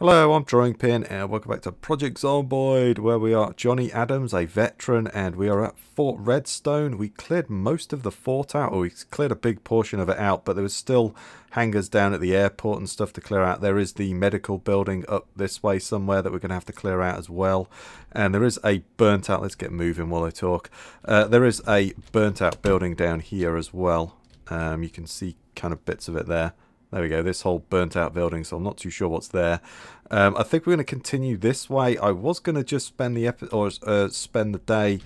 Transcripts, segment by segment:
Hello, I'm Drawing Pin and welcome back to Project Zomboid, where we are Johnny Adams, a veteran, and we are at Fort Redstone. We cleared most of the fort out, or we cleared a big portion of it out, but there was still hangars down at the airport and stuff to clear out. There is the medical building up this way somewhere that we're going to have to clear out as well. And there is a burnt out, let's get moving while I talk. There is a burnt out building down here as well. You can see kind of bits of it there. There we go, this whole burnt out building, so I'm not too sure what's there. I think we're going to continue this way. I was going to just spend the spend the day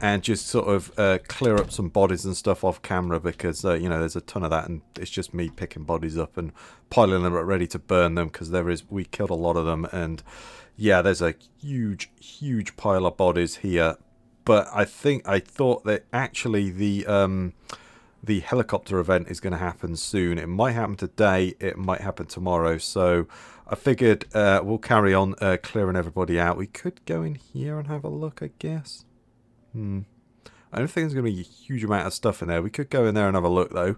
and just sort of clear up some bodies and stuff off camera, because you know, there's a ton of that and it's just me picking bodies up and piling them up ready to burn them, because we killed a lot of them. And yeah, there's a huge pile of bodies here. But I thought that actually the helicopter event is going to happen soon. It might happen today, it might happen tomorrow, so I figured we'll carry on clearing everybody out. We could go in here and have a look, I guess. I don't think there's going to be a huge amount of stuff in there. We could go in there and have a look, though.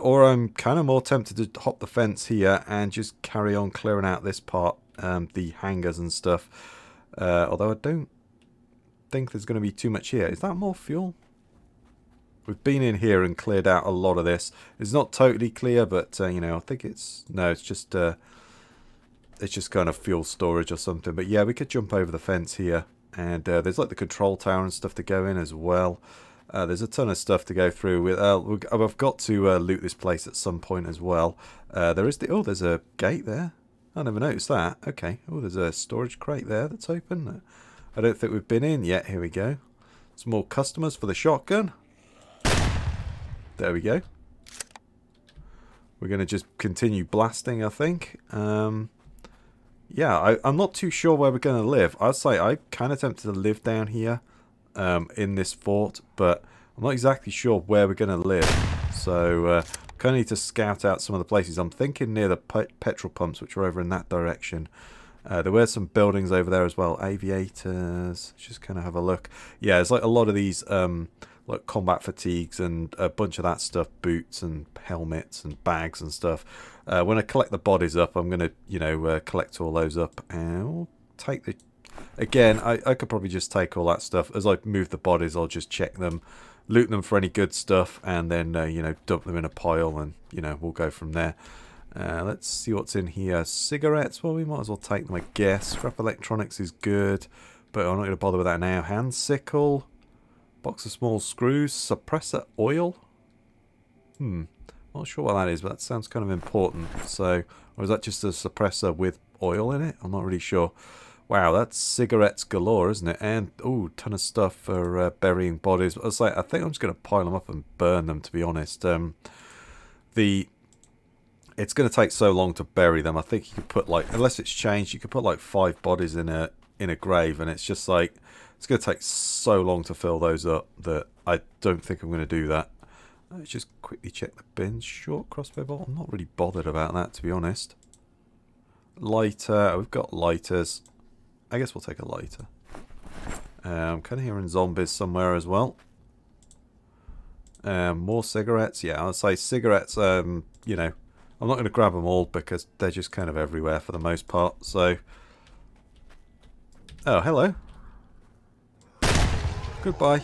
Or I'm kind of more tempted to hop the fence here and just carry on clearing out this part, the hangars and stuff. Although I don't think there's going to be too much here. Is that more fuel? We've been in here and cleared out a lot of this. It's not totally clear, but you know, I think it's just kind of fuel storage or something. But yeah, we could jump over the fence here, and there's like the control tower and stuff to go in as well. There's a ton of stuff to go through with. I've got to loot this place at some point as well. There is the there's a gate there. I never noticed that. Okay. Oh, there's a storage crate there that's open. I don't think we've been in yet. Here we go. Some more customers for the shotgun. There we go. We're going to just continue blasting, I think. Yeah, I'm not too sure where we're going to live. I'd say I'm kind of tempted to live down here in this fort, but I'm not exactly sure where we're going to live. So kind of need to scout out some of the places. I'm thinking near the petrol pumps, which are over in that direction. There were some buildings over there as well. Aviators. Just kind of have a look. Yeah, it's like a lot of these... like combat fatigues and a bunch of that stuff, boots and helmets and bags and stuff. When I collect the bodies up, I'm going to, you know, collect all those up and I'll take the... Again, I could probably just take all that stuff. As I move the bodies, I'll just check them, loot them for any good stuff, and then, you know, dump them in a pile and, you know, we'll go from there. Let's see what's in here. Cigarettes, well, we might as well take them, I guess. Scrap electronics is good, but I'm not going to bother with that now. Hand sickle. Box of small screws, suppressor oil. Not sure what that is, but that sounds kind of important. So, or is that just a suppressor with oil in it? I'm not really sure. Wow, that's cigarettes galore, isn't it? And oh, ton of stuff for burying bodies. But I was like, I think I'm just going to pile them up and burn them. To be honest, it's going to take so long to bury them. I think you could put like, unless it's changed, you could put like 5 bodies in a grave, and it's just like. It's going to take so long to fill those up that I don't think I'm going to do that. Let's just quickly check the bins. Short crossbow bolt. I'm not really bothered about that, to be honest. Lighter. We've got lighters. I guess we'll take a lighter. I'm kind of hearing zombies somewhere as well. More cigarettes. Yeah, I'll say cigarettes, you know, I'm not going to grab them all because they're just kind of everywhere for the most part. So, oh, hello. Goodbye.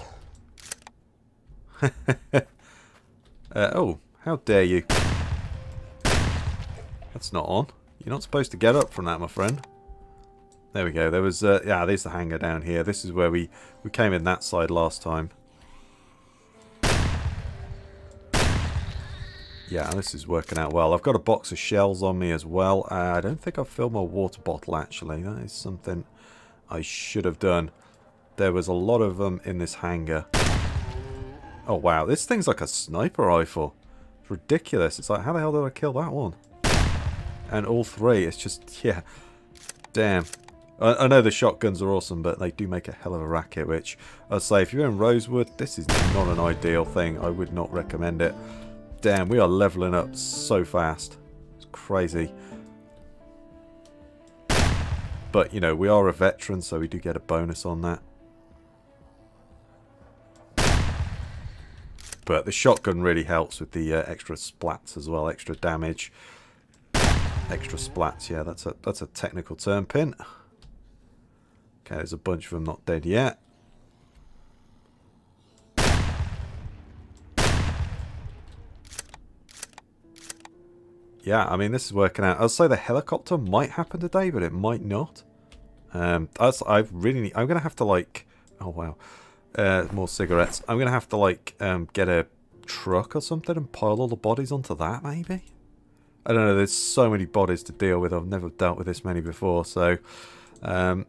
Oh, how dare you. That's not on. You're not supposed to get up from that, my friend. There we go. There was, yeah, there's the hangar down here. This is where we came in that side last time. Yeah, this is working out well. I've got a box of shells on me as well. I don't think I've filled my water bottle, actually. That is something I should have done. There was a lot of them in this hangar. Oh, wow. This thing's like a sniper rifle. It's ridiculous. It's like, how the hell did I kill that one? And all three. It's just, yeah. Damn. I know the shotguns are awesome, but they do make a hell of a racket, which I'll say, if you're in Rosewood, this is not an ideal thing. I would not recommend it. Damn, we are leveling up so fast. It's crazy. But, you know, we are a veteran, so we do get a bonus on that. But the shotgun really helps with the extra splats as well, extra damage. Extra splats, yeah, that's a technical term, Pin. Okay, there's a bunch of them not dead yet. Yeah, I mean, this is working out. I'll say the helicopter might happen today, but it might not. I'm going to have to, like... Oh, wow. More cigarettes. I'm going to have to, like, get a truck or something and pile all the bodies onto that, maybe? I don't know. There's so many bodies to deal with. I've never dealt with this many before, so... I'm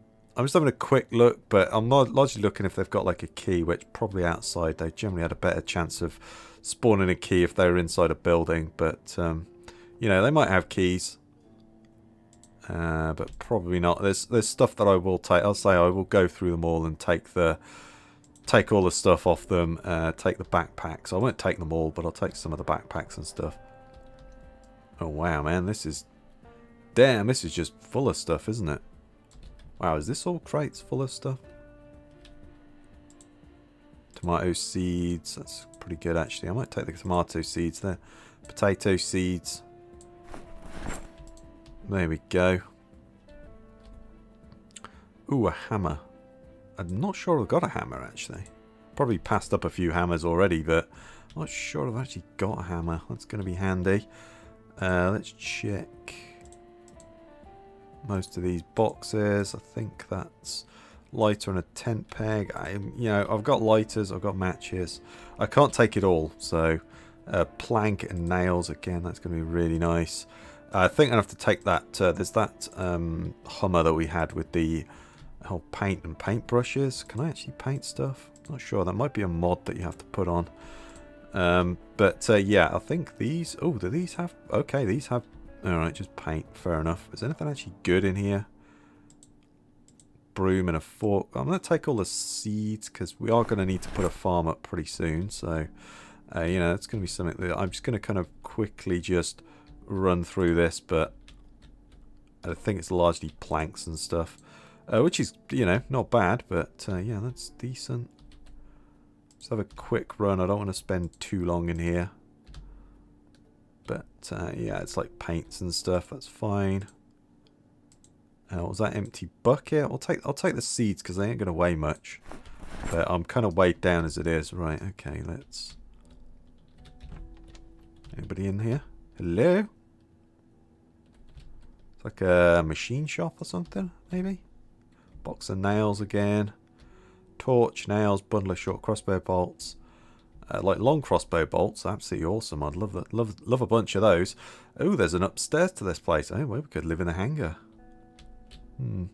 just having a quick look, but I'm largely looking if they've got, like, a key, which probably outside they generally had a better chance of spawning a key if they were inside a building, but... You know, they might have keys, but probably not. There's stuff that I will take. I'll say I will go through them all and take all the stuff off them. Take the backpacks. I won't take them all, but I'll take some of the backpacks and stuff. Oh wow, man, this is damn. This is just full of stuff, isn't it? Wow, is this all crates full of stuff? Tomato seeds. That's pretty good actually. I might take the tomato seeds there. Potato seeds. There we go. Ooh, a hammer. I'm not sure I've got a hammer, actually. Probably passed up a few hammers already, but I'm not sure I've actually got a hammer. That's going to be handy. Let's check most of these boxes. I think that's lighter and a tent peg. You know, I've got lighters, I've got matches. I can't take it all, so... plank and nails, again, that's going to be really nice. I think I'll have to take that, there's that Hummer that we had with the whole paint and paintbrushes. Can I actually paint stuff? Not sure, that might be a mod that you have to put on. Yeah, I think these, oh, do these have, okay, these have, alright, just paint, fair enough. Is anything actually good in here? Broom and a fork. I'm going to take all the seeds, because we are going to need to put a farm up pretty soon, so... you know, it's going to be something that I'm just going to kind of quickly just run through this, but I think it's largely planks and stuff, which is, you know, not bad, but yeah, that's decent. Just have a quick run. I don't want to spend too long in here, but yeah, it's like paints and stuff. That's fine. What was that empty bucket? I'll take the seeds because they ain't going to weigh much, but I'm kind of weighed down as it is. Right? Okay, let's. Anybody in here? Hello? It's like a machine shop or something, maybe? Box of nails again. Torch, nails, bundle of short crossbow bolts. Like long crossbow bolts, absolutely awesome. I'd love that. Love a bunch of those. Oh, there's an upstairs to this place. Oh, well, we could live in a hangar. Hmm.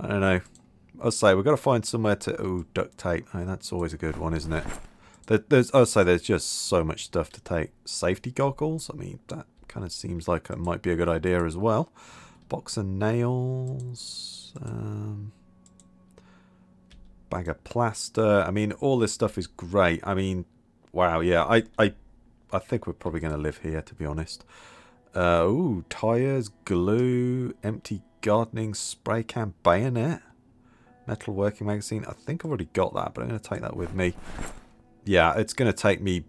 I don't know. I'll say we've got to find somewhere to... Oh, duct tape. Oh, that's always a good one, isn't it? I'd say there's just so much stuff to take. Safety goggles, I mean, that kind of seems like it might be a good idea as well. Box of nails. Bag of plaster. I mean, all this stuff is great. I mean, wow, yeah. I think we're probably going to live here, to be honest. Ooh, tires, glue, empty gardening spray can, bayonet. Metal working magazine. I think I've already got that, but I'm going to take that with me. Yeah, it's going to take me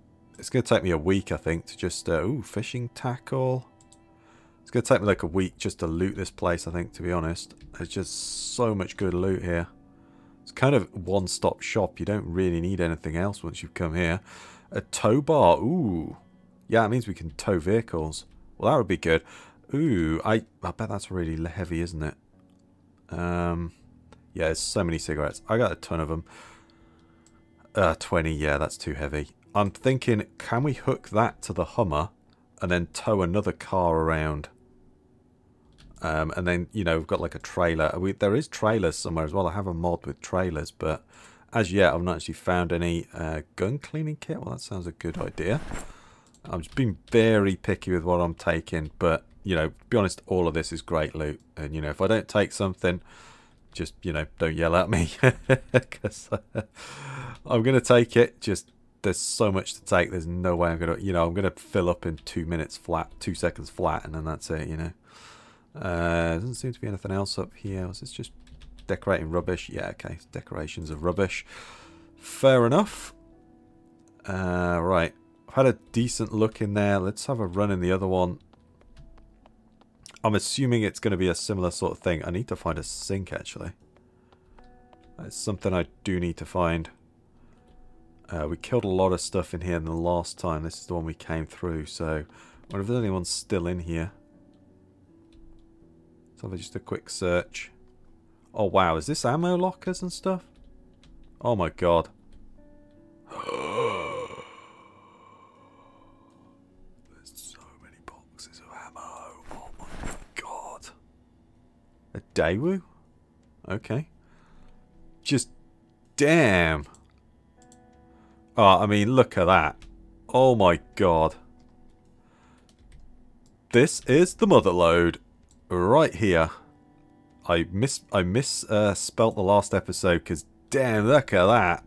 a week, I think, to just, ooh, fishing tackle. It's going to take me like a week just to loot this place, I think, to be honest. There's just so much good loot here. It's kind of one-stop shop. You don't really need anything else once you've come here. A tow bar, ooh. Yeah, it means we can tow vehicles. Well, that would be good. Ooh, I bet that's really heavy, isn't it? Yeah, there's so many cigarettes. I got a ton of them. 20, yeah, that's too heavy. I'm thinking, can we hook that to the Hummer and then tow another car around? And then, you know, we've got like a trailer. There is trailers somewhere as well. I have a mod with trailers, but as yet, I've not actually found any gun cleaning kit. Well, that sounds a good idea. I'm just being very picky with what I'm taking, but, you know, to be honest, all of this is great loot. And, you know, if I don't take something... Just, you know, don't yell at me, because I'm going to take it. Just, there's so much to take. There's no way I'm going to, you know, I'm going to fill up in 2 minutes flat, 2 seconds flat, and then that's it, you know. Doesn't seem to be anything else up here. Is this just decorating rubbish? Yeah, okay, decorations of rubbish. Fair enough. Right, I've had a decent look in there. Let's have a run in the other one. I'm assuming it's going to be a similar sort of thing. I need to find a sink, actually. That's something I do need to find. We killed a lot of stuff in here in the last time. This is the one we came through, so I wonder if there's anyone still in here. So just a quick search. Oh, wow. Is this ammo lockers and stuff? Oh, my God. There's so many boxes of ammo. Oh, my God. A Daewoo? Okay. Just... damn. Oh, I mean, look at that. Oh, my God. This is the mother lode. Right here. I spelt the last episode because damn, look at that.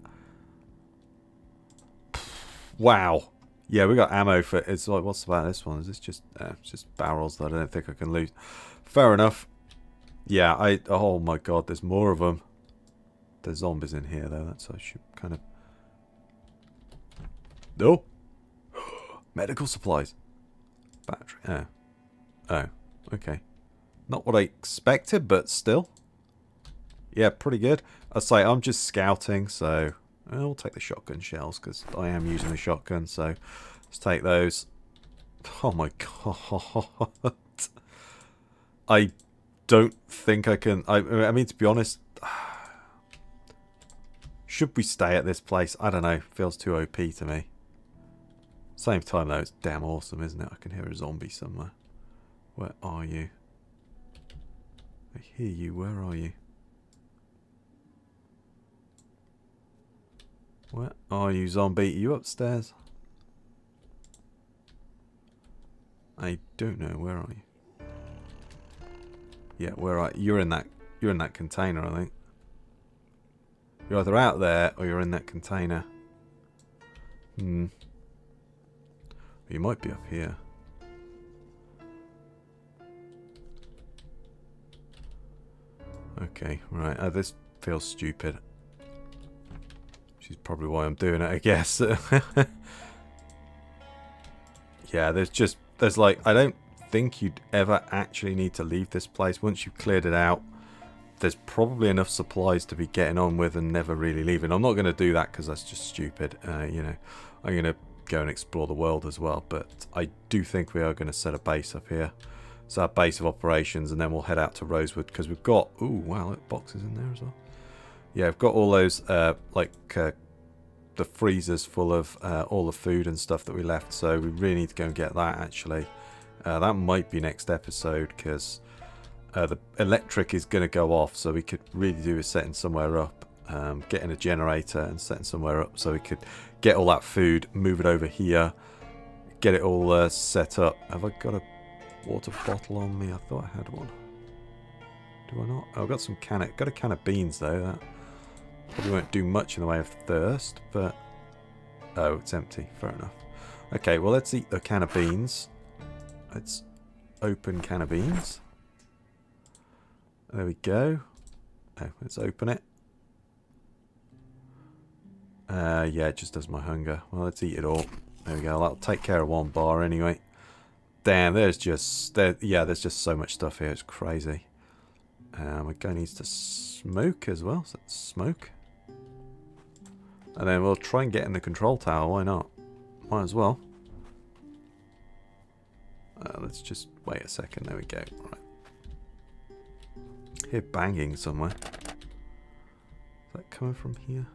Wow. Yeah, we got ammo for it's like what's about this one? Is this just it's just barrels that I don't think I can loot. Fair enough. Yeah, oh my God, there's more of them. There's zombies in here though, that's I should kind of no. Oh. Medical supplies. Battery. Oh. Oh, okay. Not what I expected, but still. Yeah, pretty good. I say I'm just scouting, so I'll take the shotgun shells because I am using the shotgun, so let's take those. Oh my God. I don't think I can... I mean, to be honest, should we stay at this place? I don't know. Feels too OP to me. Same time, though, it's damn awesome, isn't it? I can hear a zombie somewhere. Where are you? I hear you. Where are you? Where are you, zombie? Are you upstairs? I don't know. Where are you? Yeah, where are you? You're in that container, I think. You're either out there or you're in that container. Hmm. You might be up here. Okay, right. This feels stupid. Which is probably why I'm doing it, I guess. Yeah, there's like, I don't think you'd ever actually need to leave this place. Once you've cleared it out, there's probably enough supplies to be getting on with and never really leaving. I'm not going to do that because that's just stupid. You know, I'm going to go and explore the world as well. But I do think we are going to set a base up here. So our base of operations, and then we'll head out to Rosewood because we've got... ooh, wow, look, boxes in there as well. Yeah, I've got all those, the freezers full of all the food and stuff that we left. So we really need to go and get that, actually. That might be next episode because the electric is going to go off. So we could really do with setting somewhere up, getting a generator and setting somewhere up so we could get all that food, move it over here, get it all set up. Have I got a... water bottle on me? I thought I had one. Do I not? Oh, I've got some got a can of beans though. That probably won't do much in the way of thirst, but oh, it's empty. Fair enough. Okay, well let's eat the can of beans. Let's open can of beans. There we go. Oh, let's open it. Yeah, it just does my hunger. Well, let's eat it all. There we go. That'll take care of one bar anyway. Damn, there's just so much stuff here. It's crazy. My guy needs to smoke as well. So let's smoke. And then we'll try and get in the control tower. Why not? Might as well. Let's just wait a second. There we go. Right. Hear banging somewhere. Is that coming from here?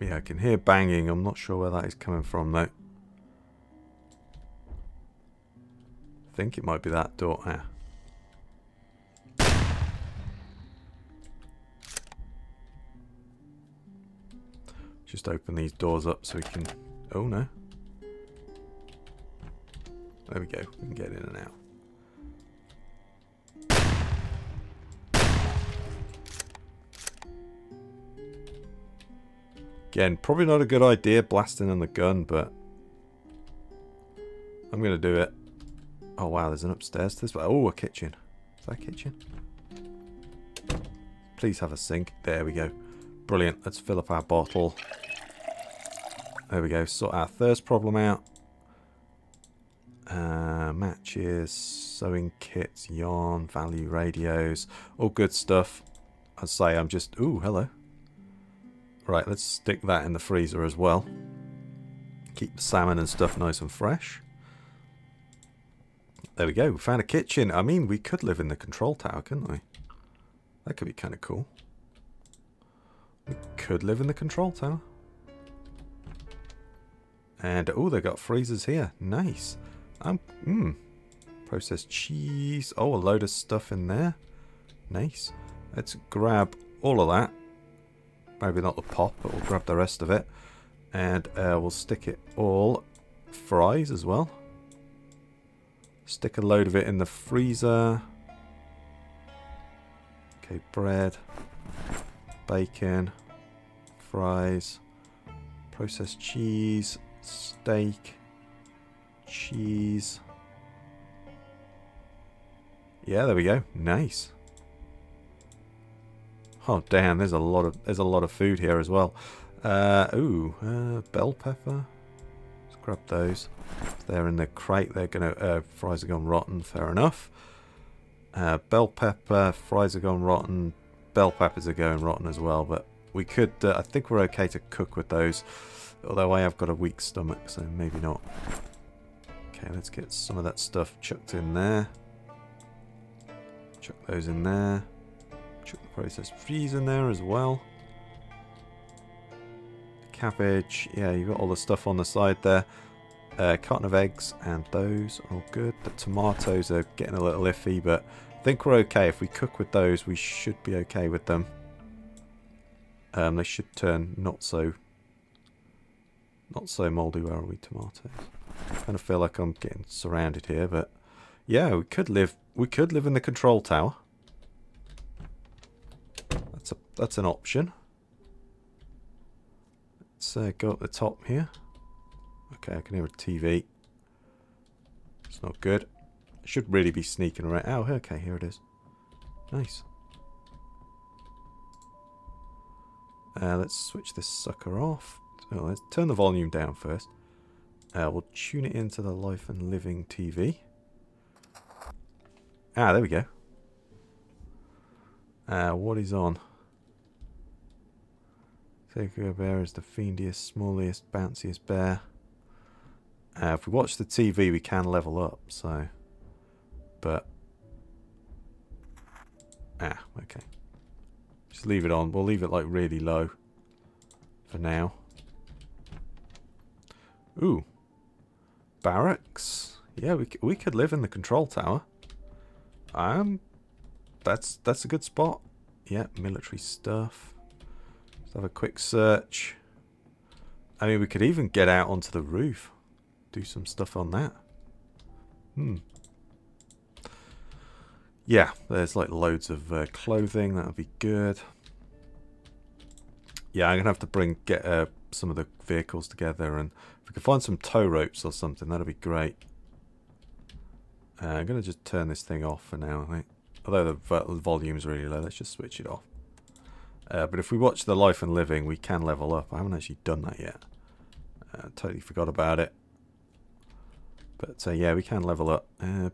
Yeah, I can hear banging. I'm not sure where that is coming from, though. I think it might be that door. Ah. Just open these doors up so we can... oh, no. There we go. We can get in and out. Again, probably not a good idea blasting on the gun, but I'm going to do it. Oh, wow, there's an upstairs to this way. Oh, a kitchen. Is that a kitchen? Please have a sink. There we go. Brilliant. Let's fill up our bottle. There we go. Sort our thirst problem out. Matches, sewing kits, yarn, value radios. All good stuff. I'd say I'm just... Ooh, hello. Right, let's stick that in the freezer as well. Keep the salmon and stuff nice and fresh. There we go. We found a kitchen. I mean, we could live in the control tower, couldn't we? That could be kind of cool. We could live in the control tower. And, oh, they've got freezers here. Nice. Processed cheese. Oh, a load of stuff in there. Nice. Let's grab all of that. Maybe not the pop, but we'll grab the rest of it. And we'll stick it all. Fries as well. Stick a load of it in the freezer. Okay, bread. Bacon. Fries. Processed cheese, steak, cheese. Yeah, there we go. Nice. Oh damn, there's a lot of food here as well. Bell pepper. Let's grab those. They're in the crate. They're gonna fries are gone rotten. Fair enough. Bell pepper, fries are gone rotten. Bell peppers are going rotten as well, but. We could, I think we're okay to cook with those, although I have got a weak stomach, so maybe not. Okay, let's get some of that stuff chucked in there. Chuck those in there. Chuck the processed cheese in there as well. Cabbage, yeah, you've got all the stuff on the side there. Carton of eggs, and those are all good. The tomatoes are getting a little iffy, but I think we're okay. If we cook with those, we should be okay with them. They should turn not so mouldy. Where are we? Tomatoes. I kind of feel like I'm getting surrounded here, but yeah, we could live in the control tower. That's an option. Let's go up the top here. Okay, I can hear a TV. It's not good. I should really be sneaking around. Oh, okay, here it is. Nice. Let's switch this sucker off. Oh, let's turn the volume down first. We'll tune it into the Life and Living TV. Ah, there we go. What is on? Sacred Bear is the fiendiest, smallest, bounciest bear. If we watch the TV, we can level up, so... But... Ah, okay. Just leave it on. We'll leave it like really low for now. Ooh. Barracks. Yeah, we could live in the control tower. That's a good spot. Yeah, military stuff. Let's have a quick search. I mean, we could even get out onto the roof. Do some stuff on that. Yeah, there's like loads of clothing. That'll be good. Yeah, I'm going to have to get some of the vehicles together. And if we can find some tow ropes or something, that'll be great. I'm going to just turn this thing off for now, I think. Although the volume's really low, let's just switch it off. But if we watch the Life and Living, we can level up. I haven't actually done that yet. Totally forgot about it. But yeah, we can level up.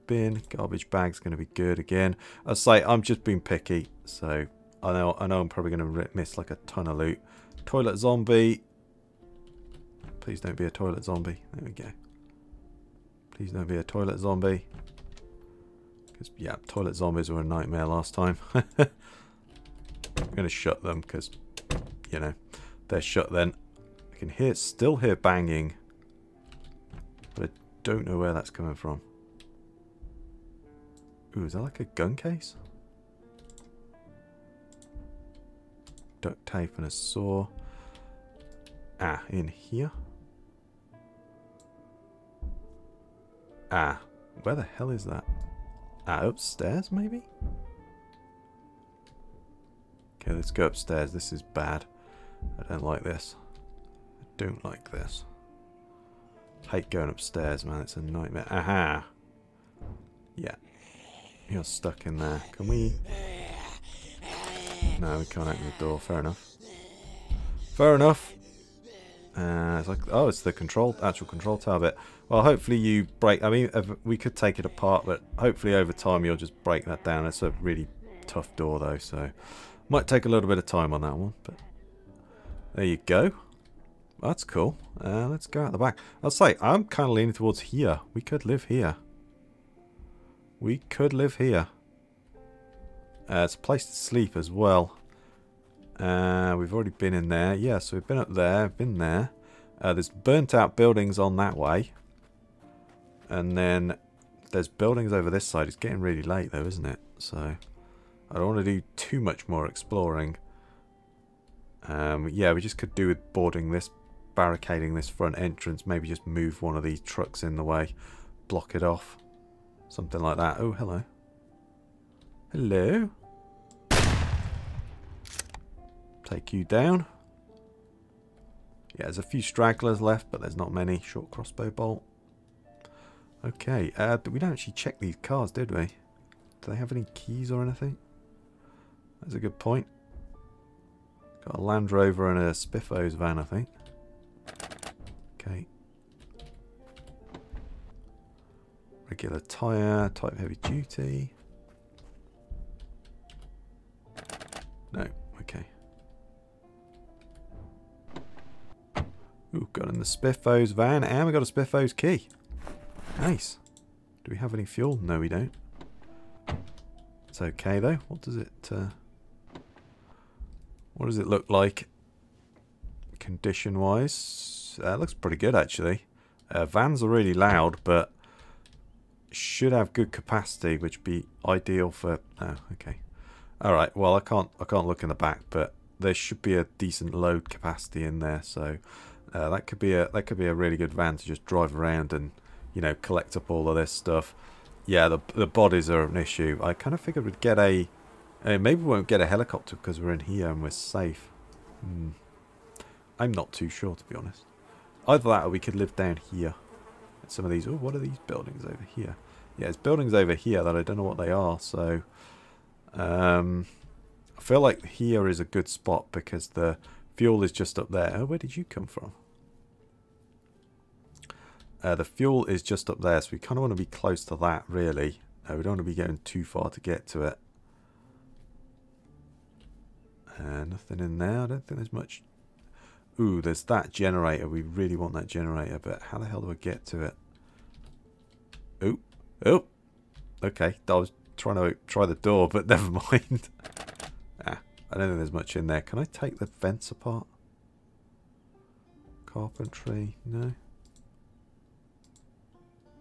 Bin, garbage bag's going to be good again. I'll say I'm just being picky, so I know I'm probably going to miss like a ton of loot. Toilet zombie. Please don't be a toilet zombie. There we go. Please don't be a toilet zombie. Because yeah, toilet zombies were a nightmare last time. I'm going to shut them because you know they're shut. Then I can still hear banging. But don't know where that's coming from. Ooh, is that like a gun case? Duct tape and a saw. Ah, in here. Ah, where the hell is that? Ah, upstairs maybe? Okay, let's go upstairs. This is bad. I don't like this. I don't like this. Hate going upstairs, man. It's a nightmare. Aha! Yeah. You're stuck in there. Can we... No, we can't open the door. Fair enough. Fair enough. It's like, oh, it's the control, actual control tower bit. Well, hopefully you break. I mean, we could take it apart, but hopefully over time you'll just break that down. It's a really tough door, though, so might take a little bit of time on that one. But there you go. That's cool. Let's go out the back. I'll say I'm kind of leaning towards here. We could live here. We could live here. It's a place to sleep as well. We've already been in there. Yeah, so we've been up there, been there. There's burnt out buildings on that way. And then there's buildings over this side. It's getting really late though, isn't it? So I don't want to do too much more exploring. Yeah, we just could do with boarding this, barricading this front entrance. Maybe just move one of these trucks in the way. Block it off. Something like that. Oh, hello. Hello. Take you down. Yeah, there's a few stragglers left, but there's not many. Short crossbow bolt. Okay, we don't actually check these cars, did we? Do they have any keys or anything? That's a good point. Got a Land Rover and a Spiffo's van, I think. Okay. Regular tyre, type heavy duty. No, okay. Ooh, got in the Spiffo's van, and we got a Spiffo's key. Nice. Do we have any fuel? No, we don't. It's okay though. What does it? What does it look like? Condition-wise, it looks pretty good actually. Vans are really loud, but should have good capacity, which would be ideal for. Oh, okay. All right. Well, I can't look in the back, but there should be a decent load capacity in there, so that could be a really good van to just drive around and, you know, collect up all of this stuff. Yeah, the bodies are an issue. I kind of figured we'd get a... maybe we won't get a helicopter because we're in here and we're safe. Hmm. I'm not too sure, to be honest. Either that or we could live down here. At some of these... Oh, what are these buildings over here? Yeah, there's buildings over here that I don't know what they are, so... I feel like here is a good spot because the fuel is just up there. Oh, where did you come from? The fuel is just up there, so we kind of want to be close to that, really. We don't want to be going too far to get to it. Nothing in there. I don't think there's much... Ooh, there's that generator. We really want that generator, but how the hell do I get to it? Ooh. Oh. Okay. I was trying to try the door, but never mind. Ah, I don't think there's much in there. Can I take the fence apart? Carpentry. No.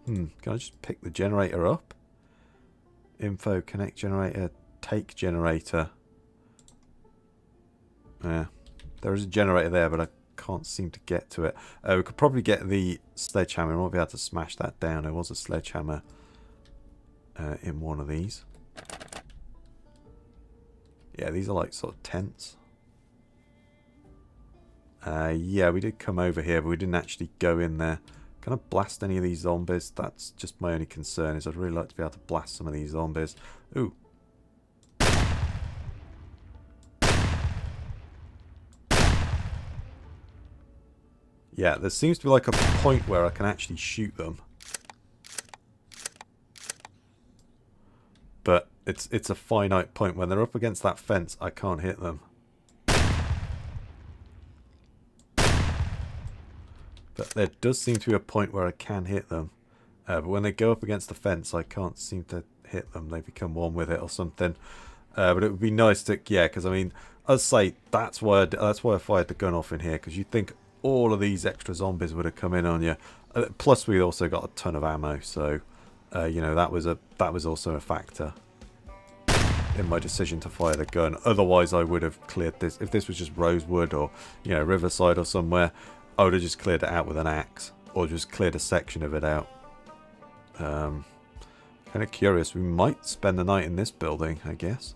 Hmm, can I just pick the generator up? Info, connect generator, take generator. Yeah, there is a generator there, but I can't seem to get to it. We could probably get the sledgehammer. We won't be able to smash that down. There was a sledgehammer in one of these. Yeah, these are like sort of tents. Yeah, we did come over here, but we didn't actually go in there. Can I blast any of these zombies? That's just my only concern, is I'd really like to be able to blast some of these zombies. Ooh. Yeah, there seems to be like a point where I can actually shoot them. But it's a finite point. When they're up against that fence, I can't hit them. But there does seem to be a point where I can hit them. But when they go up against the fence, I can't seem to hit them. They become one with it or something. But it would be nice to... Yeah, because I mean, I'd say that's why I fired the gun off in here. Because you'd think all of these extra zombies would have come in on you. Plus, we also got a ton of ammo. So, you know, that was also a factor in my decision to fire the gun. Otherwise, I would have cleared this. If this was just Rosewood or, you know, Riverside or somewhere... I would have just cleared it out with an axe, or just cleared a section of it out. Kind of curious. We might spend the night in this building, I guess.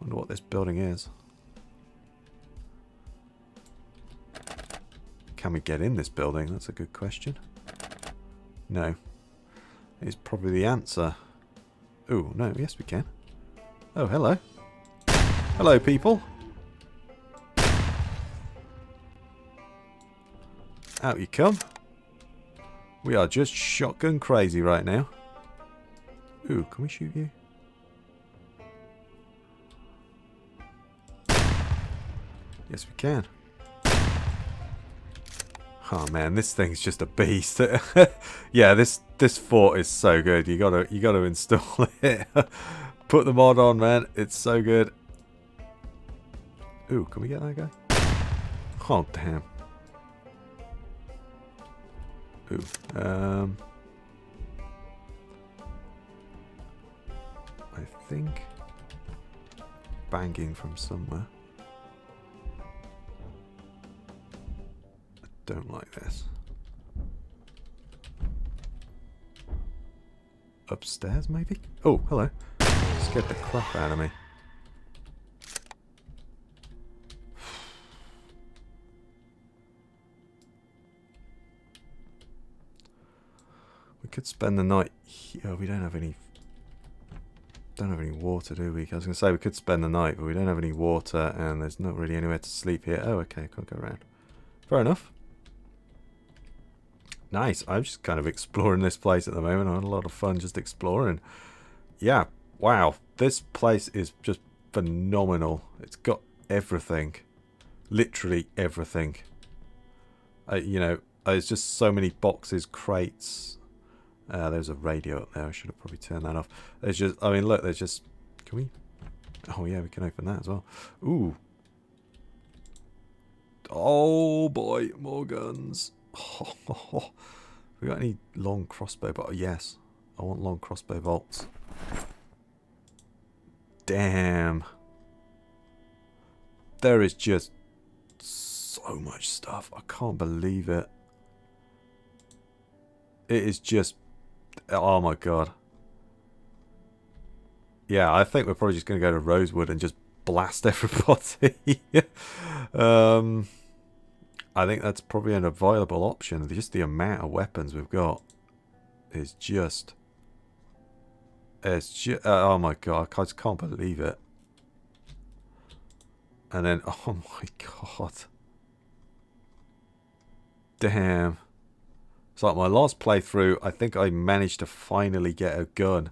Wonder what this building is. Can we get in this building? That's a good question. No. Is probably the answer. Ooh, no. Yes, we can. Oh, hello. Hello, people. Out you come. We are just shotgun crazy right now. Ooh, can we shoot you? Yes, we can. Oh man, this thing's just a beast. Yeah, this fort is so good. You gotta install it. Put the mod on, man. It's so good. Ooh, can we get that guy? Oh damn. Ooh. I think banging from somewhere. I don't like this. Upstairs, maybe? Oh, hello. Scared the crap out of me. We could spend the night here. We don't have any water, do we? I was going to say we could spend the night, but we don't have any water, and there's not really anywhere to sleep here. Oh, okay, can't go around. Fair enough. Nice. I'm just kind of exploring this place at the moment. I had a lot of fun just exploring. Yeah. Wow. This place is just phenomenal. It's got everything, literally everything. You know, there's just so many boxes, crates. There's a radio up there. I should have probably turned that off. There's just, I mean, look, there's just... Can we... Oh, yeah, we can open that as well. Ooh. Oh, boy. More guns. Oh, oh, oh. We got any long crossbow... Yes. I want long crossbow bolts. Damn. There is just so much stuff. I can't believe it. It is just... Oh my god. Yeah, I think we're probably just going to go to Rosewood and just blast everybody. I think that's probably an available option. Just the amount of weapons we've got is just... It's just oh my god, I just can't believe it. And then... Oh my god. Damn. It's like my last playthrough, I think I managed to finally get a gun.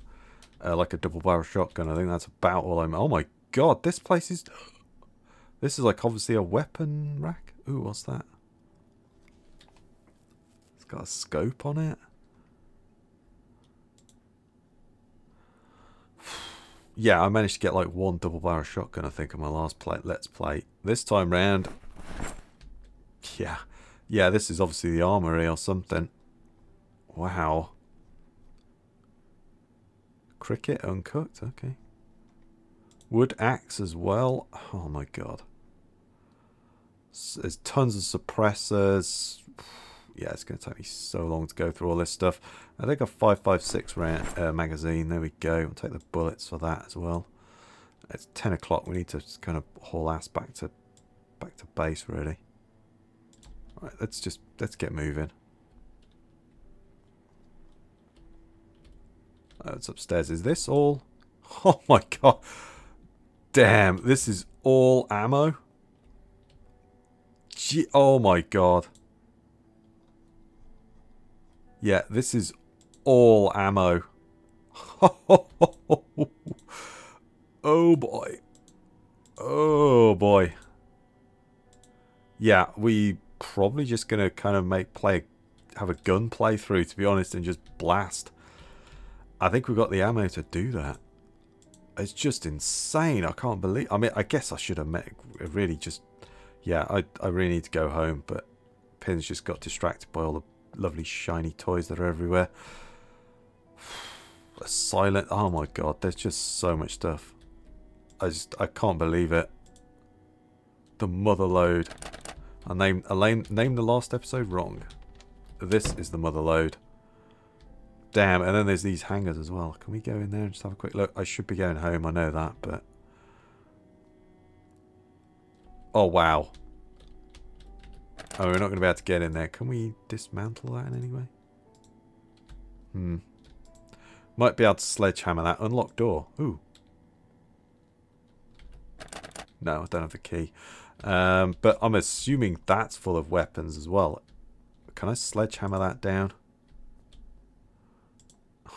Like a double-barrel shotgun. I think that's about all I'm... Oh my god, this place is... This is like obviously a weapon rack. Ooh, what's that? It's got a scope on it. Yeah, I managed to get like one double-barrel shotgun, I think, on my last play. Let's play. This time round... Yeah. Yeah, this is obviously the armory or something. Wow. Cricket uncooked, okay. Wood axe as well. Oh my god. There's tons of suppressors. Yeah, it's going to take me so long to go through all this stuff. I think a 5.56 round magazine. There we go. I'll take the bullets for that as well. It's 10 o'clock. We need to just kind of haul ass back to base, really. Right, let's get moving. Oh, it's upstairs. Is this all? Oh my god. Damn, this is all ammo? Gee, oh my god. Yeah, this is all ammo. Oh boy. Oh boy. Yeah, we... Probably just gonna kind of have a gun playthrough, to be honest, and just blast. I think we've got the ammo to do that. It's just insane. I can't believe. I mean, I guess I should have really just. Yeah, I really need to go home, but Pin's just got distracted by all the lovely shiny toys that are everywhere. A silent. Oh my god, there's just so much stuff. I can't believe it. The mother load. I named the last episode wrong. This is the mother load. Damn, and then there's these hangers as well. Can we go in there and just have a quick look? I should be going home, I know that, but... Oh, wow. Oh, we're not going to be able to get in there. Can we dismantle that in any way? Hmm. Might be able to sledgehammer that. Unlock door. Ooh. No, I don't have the key. But I'm assuming that's full of weapons as well. Can I sledgehammer that down?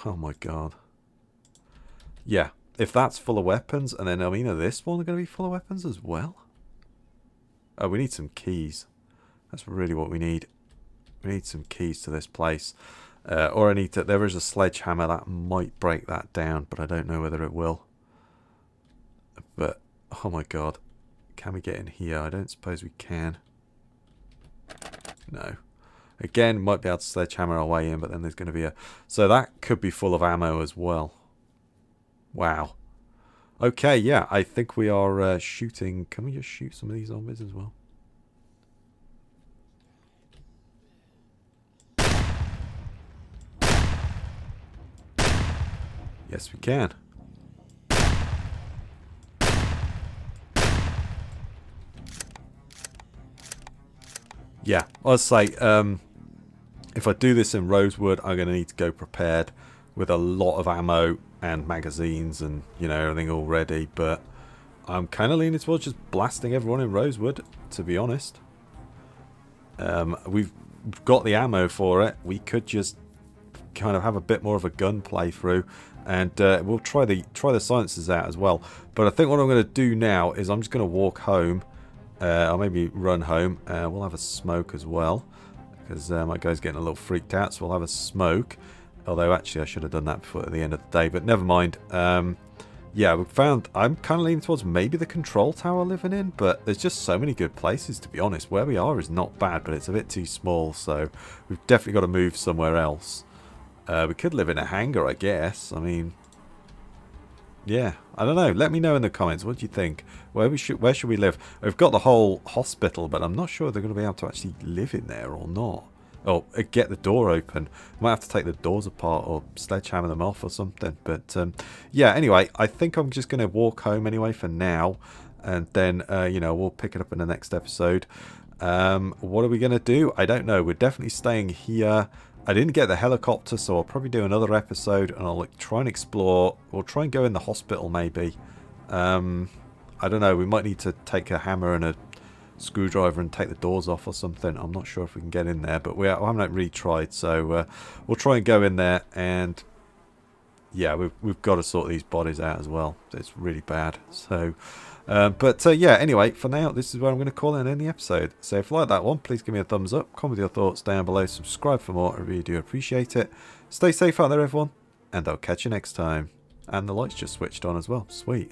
Oh my god. Yeah, if that's full of weapons, and then, I mean, are this one going to be full of weapons as well? Oh, we need some keys. That's really what we need. We need some keys to this place. Or I need to... There is a sledgehammer that might break that down, but I don't know whether it will. But, oh my god. Can we get in here? I don't suppose we can. No. Again, might be able to sledgehammer our way in, but then there's going to be a... So that could be full of ammo as well. Wow. Okay, yeah, I think we are shooting... Can we just shoot some of these zombies as well? Yes, we can. Yeah, I'll say, if I do this in Rosewood, I'm going to need to go prepared with a lot of ammo and magazines and, you know, everything already. But I'm kind of leaning towards just blasting everyone in Rosewood, to be honest. We've got the ammo for it. We could just kind of have a bit more of a gun playthrough. And we'll try the sciences out as well. But I think what I'm going to do now is I'm just going to walk home. Or maybe run home. We'll have a smoke as well. Because my guy's getting a little freaked out. So we'll have a smoke. Although actually I should have done that before at the end of the day. But never mind. Yeah, we found... I'm kind of leaning towards maybe the control tower living in. But there's just so many good places, to be honest. Where we are is not bad. But it's a bit too small. So we've definitely got to move somewhere else. We could live in a hangar, I guess. I mean, yeah, I don't know. Let me know in the comments. What do you think? Where should we live? We've got the whole hospital, but I'm not sure they're going to be able to actually live in there or not. Oh, get the door open. Might have to take the doors apart or sledgehammer them off or something. But yeah, anyway, I think I'm just going to walk home anyway for now, and then you know, we'll pick it up in the next episode. What are we going to do? I don't know. We're definitely staying here. I didn't get the helicopter, so I'll probably do another episode, and I'll try and explore. We'll try and go in the hospital, maybe. I don't know. We might need to take a hammer and a screwdriver and take the doors off or something. I'm not sure if we can get in there, but I haven't really tried, so we'll try and go in there. And yeah, we've got to sort these bodies out as well. It's really bad. So, yeah, anyway, for now, this is where I'm going to call it and end the episode. So if you like that one, please give me a thumbs up, comment your thoughts down below, subscribe for more. I really do appreciate it. Stay safe out there, everyone, and I'll catch you next time. And the lights just switched on as well. Sweet.